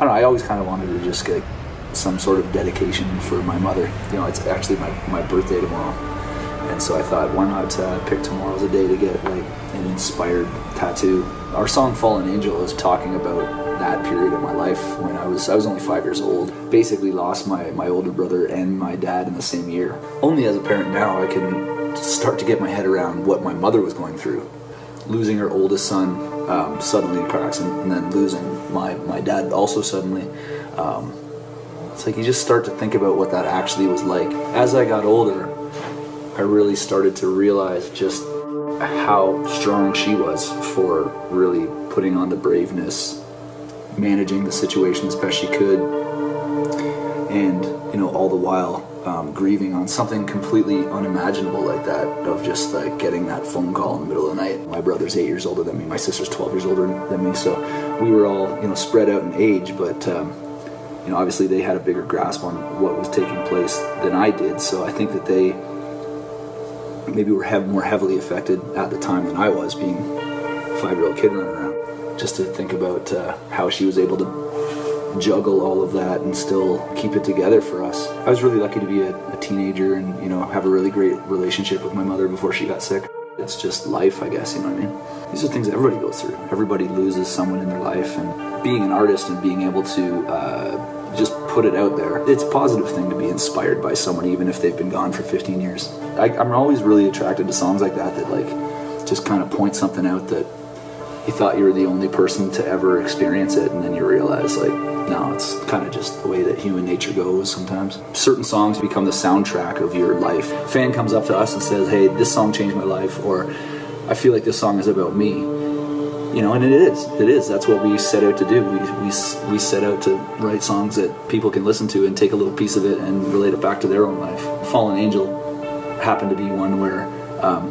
I don't know, I always kind of wanted to just get some sort of dedication for my mother. You know, it's actually my birthday tomorrow. And so I thought, why not pick tomorrow as a day to get like an inspired tattoo. Our song Fallen Angel is talking about that period of my life when I was only 5 years old. Basically lost my older brother and my dad in the same year. Only as a parent now I can start to get my head around what my mother was going through. Losing her oldest son suddenly in a car accident, and then losing my dad also suddenly. It's like you just start to think about what that actually was like. As I got older, I really started to realize just how strong she was for really putting on the braveness, managing the situation as best she could, and you know, all the while grieving on something completely unimaginable like that, of just like getting that phone call in the middle of the night. My brother's 8 years older than me, my sister's 12 years older than me, so we were all, you know, spread out in age, but you know, obviously they had a bigger grasp on what was taking place than I did, so I think that they maybe were more heavily affected at the time than I was, being a 5-year-old kid running around. Just to think about how she was able to juggle all of that and still keep it together for us. I was really lucky to be a teenager and, you know, have a really great relationship with my mother before she got sick. It's just life, I guess, you know what I mean? These are things everybody goes through. Everybody loses someone in their life, and being an artist and being able to just put it out there, it's a positive thing to be inspired by someone even if they've been gone for 15 years. I'm always really attracted to songs like that like just kind of point something out that you thought you were the only person to ever experience it, and then you realize like, no, it's kind of just the way that human nature goes sometimes. Certain songs become the soundtrack of your life. A fan comes up to us and says, hey, this song changed my life, or I feel like this song is about me. You know, and it is. That's what we set out to do. We set out to write songs that people can listen to and take a little piece of it and relate it back to their own life. Fallen Angel happened to be one where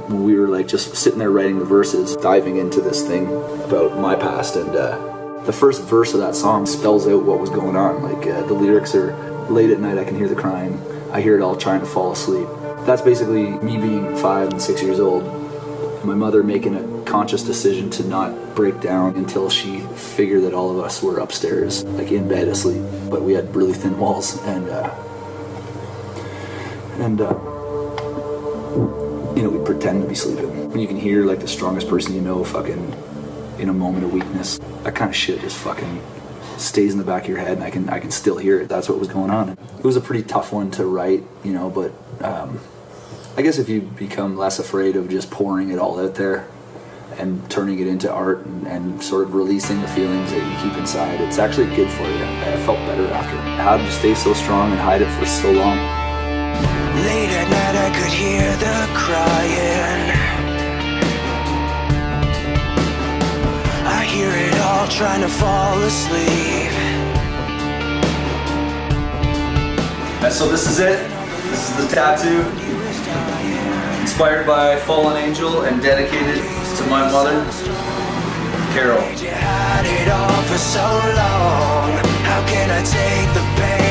we were like just sitting there writing the verses, diving into this thing about my past, and the first verse of that song spells out what was going on. Like the lyrics are, late at night I can hear the crying, I hear it all trying to fall asleep. That's basically me being 5 and 6 years old, my mother making a conscious decision to not break down until she figured that all of us were upstairs, like in bed asleep, but we had really thin walls, and you know, we pretend to be sleeping. When you can hear like the strongest person you know fucking in a moment of weakness, that kind of shit just fucking stays in the back of your head, and I can still hear it. That's what was going on. It was a pretty tough one to write, you know, but I guess if you become less afraid of just pouring it all out there and turning it into art and sort of releasing the feelings that you keep inside, it's actually good for you. I felt better after. How did you stay so strong and hide it for so long? Late at night I could hear the crying, I hear it all trying to fall asleep. And so this is it. This is the tattoo. Inspired by Fallen Angel and dedicated to my mother, Carol. You had it all for so long. How can I take the pain?